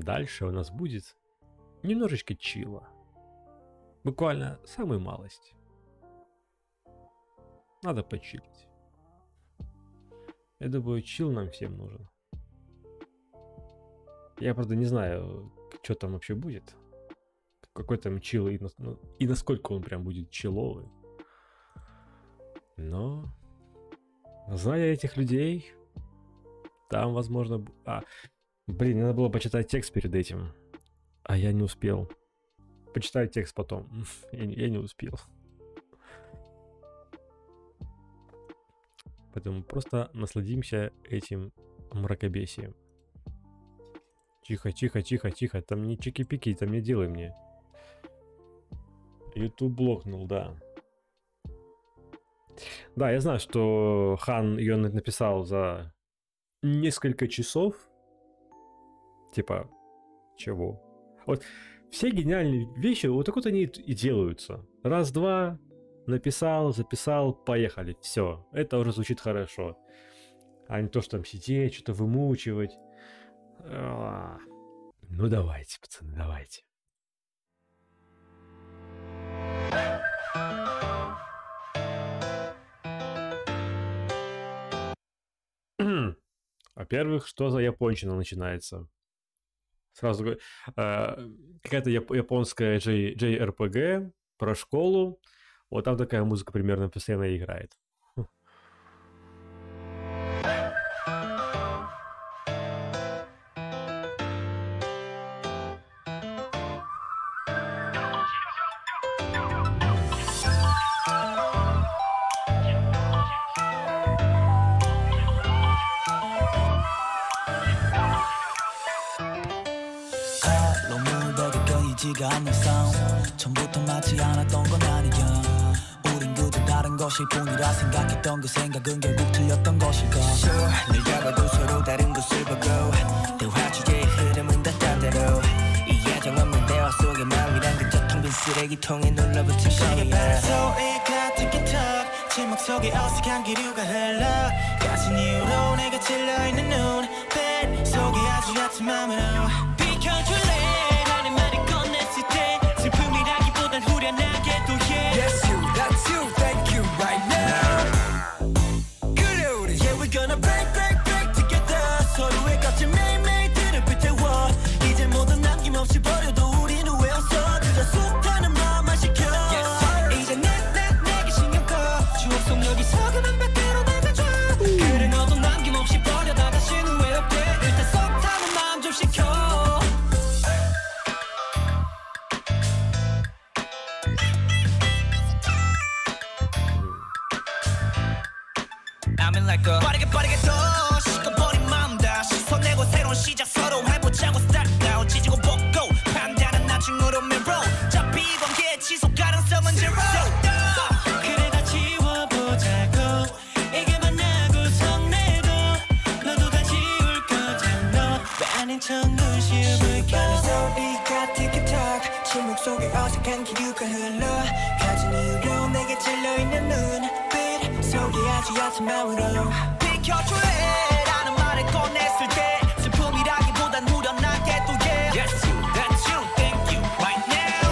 Дальше у нас будет немножечко чила. Буквально самую малость. Надо почилить. Я думаю, чил нам всем нужен. Я, правда, не знаю, что там вообще будет. Какой там чил и насколько он прям будет чиловый. Но, зная этих людей, там, возможно... Блин, надо было почитать текст перед этим. А я не успел. Почитаю текст потом. Я не успел. Поэтому просто насладимся этим мракобесием. Тихо, тихо, тихо, тихо. Там не чики-пики, там не делай мне. YouTube блокнул, да. Да, я знаю, что Хан ее написал за несколько часов. Типа, чего? Вот все гениальные вещи вот так вот они и делаются. Раз-два, написал, записал, поехали. Все, это уже звучит хорошо. А не то, что там сидеть, что-то вымучивать. Ну давайте, пацаны, давайте. Во-первых, что за японщина начинается? Сразу говорю, какая-то японская JRPG про школу. Вот там такая музыка примерно постоянно играет. Yes, you, that's you, thank you right now. Good, yeah, we're gonna break, break, break together. 서로의 값진 매일매일들을 빗대워. 이제 모두 남김없이 버려도 우린 후회 없어. 그저 숱하는 마음만 시켜. 이제 내게 신경 꺼. 추억 속 여기서 그만 밖으로 나가줘. 그래 너도 남김없이 버려다 다신 후회 없게. 일단 숱하는 마음 좀 시켜. 빠르게 빠르게 더 시커버린 마음 다시 손내고 새로운 시작 서로 해보자고 start down 지지고 벗고 판단은 나중으로 mirror 어차피 이 관계 지속 가능성은 zero 그래 다 지워보자고 이게 만나고 성내도 너도 다 지울 거잖아 왜 아닌 척 눈시울을 켜고 소리가 티키타카 침묵 속에 어색한 기류가 흘러 가진 이유로 내게 찔러있는 눈 소개하지 않은 마음으로 비켜줄래 라는 말을 꺼냈을 때 슬픔이라기보단 후련하게 또 yeah Yes you, that's you, thank you right now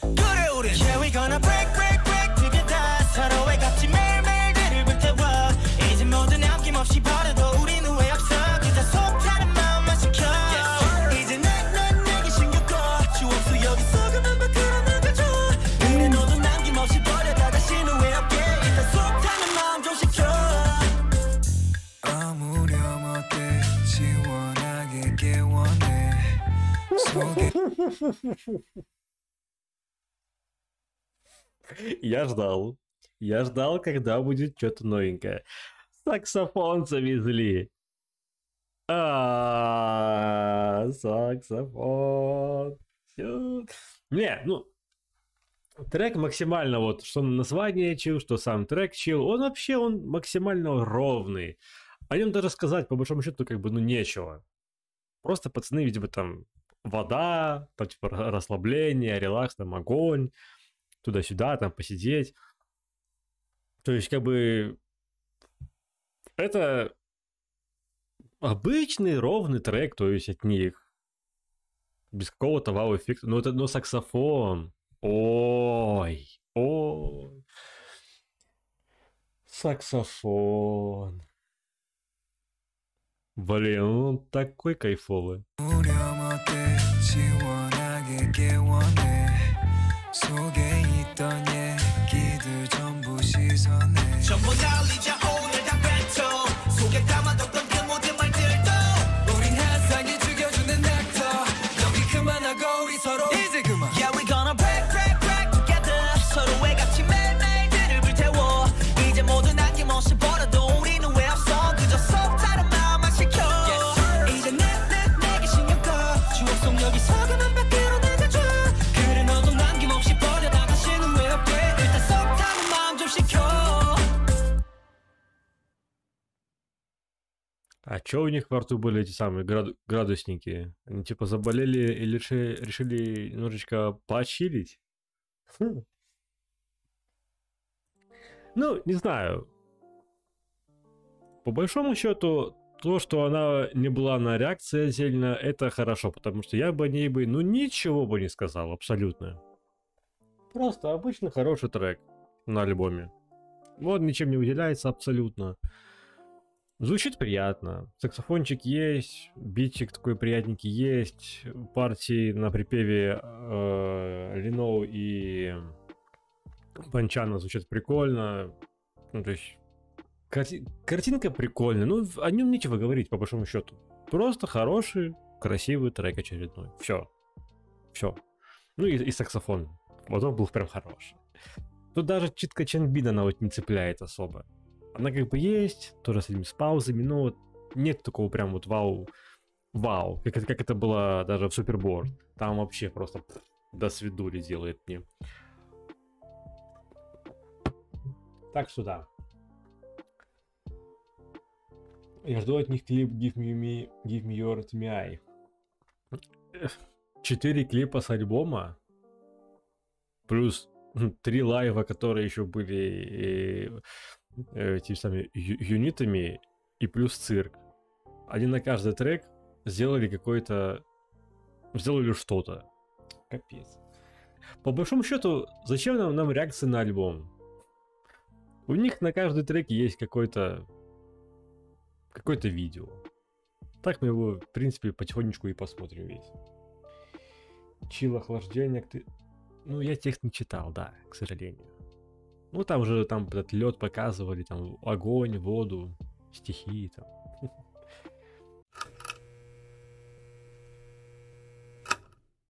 그래 우린 Yeah we're gonna break, break, break together 서로의 값진 매일매일들을 불태워 이제 모두 남김없이 버려도 우린 후회 없어 그저 속타는 마음만 시켜 Yes 이제 내게 신경 꺼 추억도 여기서 그만 밖으로 나가줘 그래 너도 남김없이 버려다 다시 후회 없게 속타는 마음 좀 시켜 아무렴 어때 시원하게 개원해 속에 Я ждал, когда будет что-то новенькое. Саксофон завезли. Саксофон. Не, ну... Трек максимально, вот, что название Chill, что сам трек Chill, он вообще, он максимально ровный. О нем даже сказать, по большому счету, как бы, ну, нечего. Просто, пацаны, видимо, там, вода, там, типа, расслабление, релакс, там, огонь, туда-сюда, там, посидеть. То есть, как бы, это обычный ровный трек, то есть, от них. без какого-то вау-эффекта. Но это, но саксофон. Ой, ой. Саксофон. Блин, он такой кайфовый. А чё у них во рту были эти самые градусники? Они типа заболели или решили немножечко поочилить? Фу. Ну, не знаю. По большому счету, то, что она не была на реакции отдельно, это хорошо, потому что я бы о ней бы, ну, ничего бы не сказал, абсолютно. Просто обычно хороший трек на альбоме. Вот, ничем не выделяется абсолютно. Звучит приятно, саксофончик есть, битчик такой приятненький есть, партии на припеве Лино и Панчана звучат прикольно, ну, то есть картинка прикольная, ну о нем нечего говорить по большому счету, просто хороший, красивый трек очередной, все, все, ну и саксофон, потом был прям хороший. Тут даже читка Ченбина она вот не цепляет особо. Она как бы есть, тоже с этими с паузами, но вот нет такого прям вот вау, как это было даже в Супербор. Там вообще просто до свидули делает мне. Так что да. Я жду от них клип Give me your TMI. 4 клипа с альбома, плюс 3 лайва, которые еще были... Эти самые юнитами и плюс цирк. Они на каждый трек сделали какой-то... Сделали что-то. Капец. По большому счету, зачем нам реакции на альбом? У них на каждый трек есть какое-то видео. Так мы его, в принципе, потихонечку и посмотрим весь. Чил, охлаждение. Ну, я текст не читал, да, к сожалению. Ну, там же этот лед показывали, там огонь, воду, стихии там.